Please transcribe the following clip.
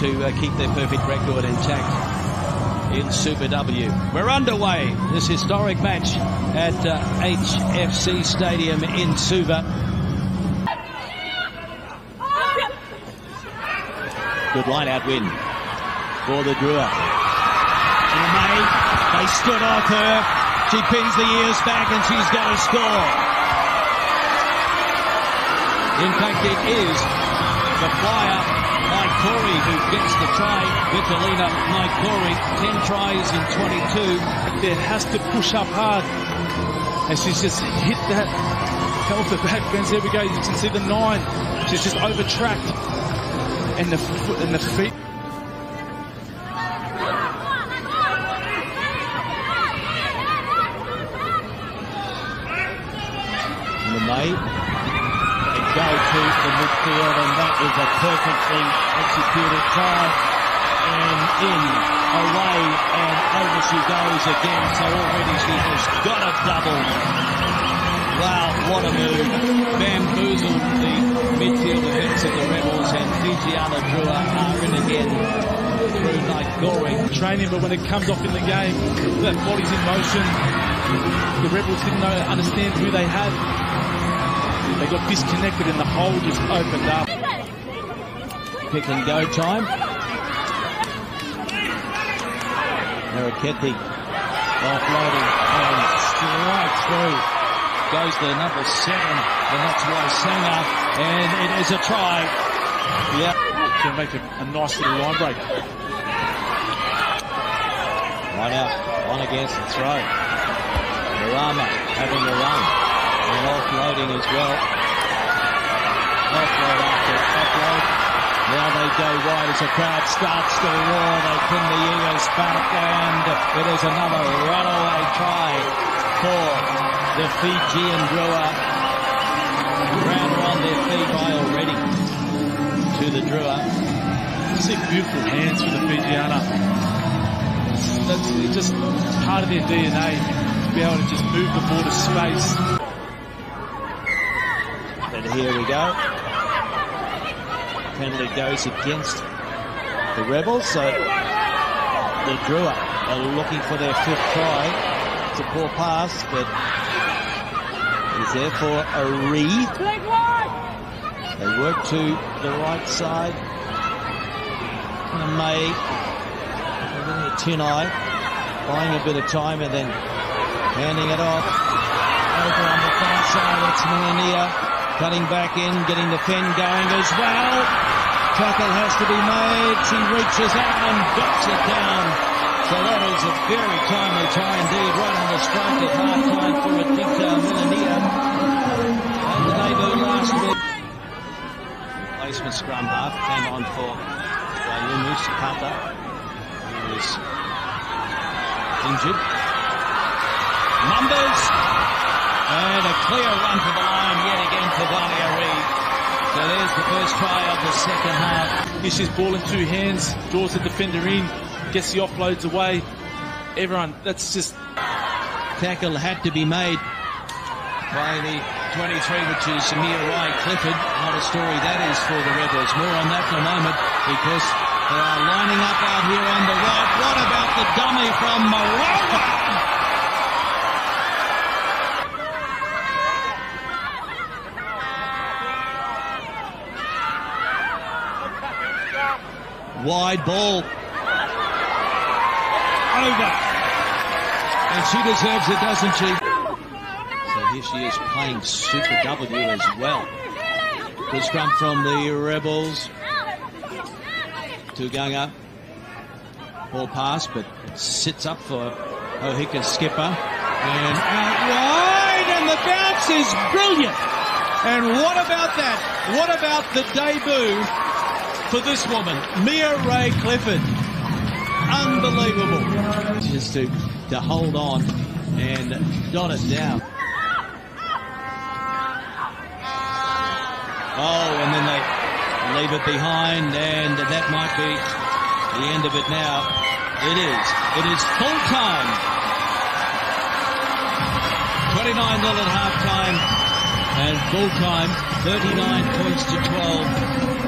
to keep their perfect record intact in Super W. We're underway, this historic match at HFC Stadium in Suva. Good line-out win for the Drua. They stood off her. She pins the ears back and she's going to score. In fact, it is the flyer, Mike Corey, who gets the try. Vitalina, Mike Corey, 10 tries in 22. There has to push up hard. And she's just hit that. Fell to the back fence. There we go. You can see the 9. She's just over-tracked. And the foot and the feet. They go to the midfield, and that is a perfectly executed try. And in, away, and over she goes again. So already she has got a double. Wow, what a move. Bamboozled the midfield defense of the Rebels, and Fijiana Drua are in again through Mike Corey. Training, but when it comes off in the game, that body's in motion. The Rebels didn't understand who they had. They got disconnected and the hole just opened up. Pick and go time. Erichetti offloading and straight through. Goes to number 7, and that's Rasanga, and it is a try. Yeah, she'll make a nice little line break. Right out, one against the throw. Murama having the run. And offloading as well. Offload after offload. Now they go wide as the crowd starts to roar. They pin the ears back, and it is another runaway try for the Fijian Drua. Round on their feet already to the Drua. See beautiful hands for the Fijiana. It's just part of their DNA to be able to just move the ball to space. Here we go. Penalty goes against the Rebels, so the Drua are looking for their 5th try. It's a poor pass, but he's there for a Reid. They work to the right side. And May, a tin eye, buying a bit of time and then handing it off. Over on the far side, it's Melania. Cutting back in, getting the fin going as well. Tackle has to be made. She reaches out and backs it down. So that is a very timely try indeed. Right on the strike at half time for a big Melania. And the debut last week. Replacement scrum half came on for Lumus Pata, who is injured. Numbers. And a clear run for the line yet again for Darnia Reid. So there's the first try of the second half. Issues ball in 2 hands, draws the defender in, gets the offloads away. Everyone, that's just... Tackle had to be made by the 23, which is Mia Ray Clifford. What a story that is for the Rebels. More on that in a moment, because they are lining up out here on the right. What about the dummy from Murata? Wide ball. Over. And she deserves it, doesn't she? So here she is playing Super W as well. Good scrum from the Rebels. Tuganga. Ball pass, but sits up for Ohika Skipper. And out wide, and the bounce is brilliant. And what about that? What about the debut? For this woman, Mia Ray Clifford. Unbelievable. Just to hold on and dot it down. Oh, and then they leave it behind, and that might be the end of it now. It is. It is full time. 29-0 at half time, and full time, 39 points to 12.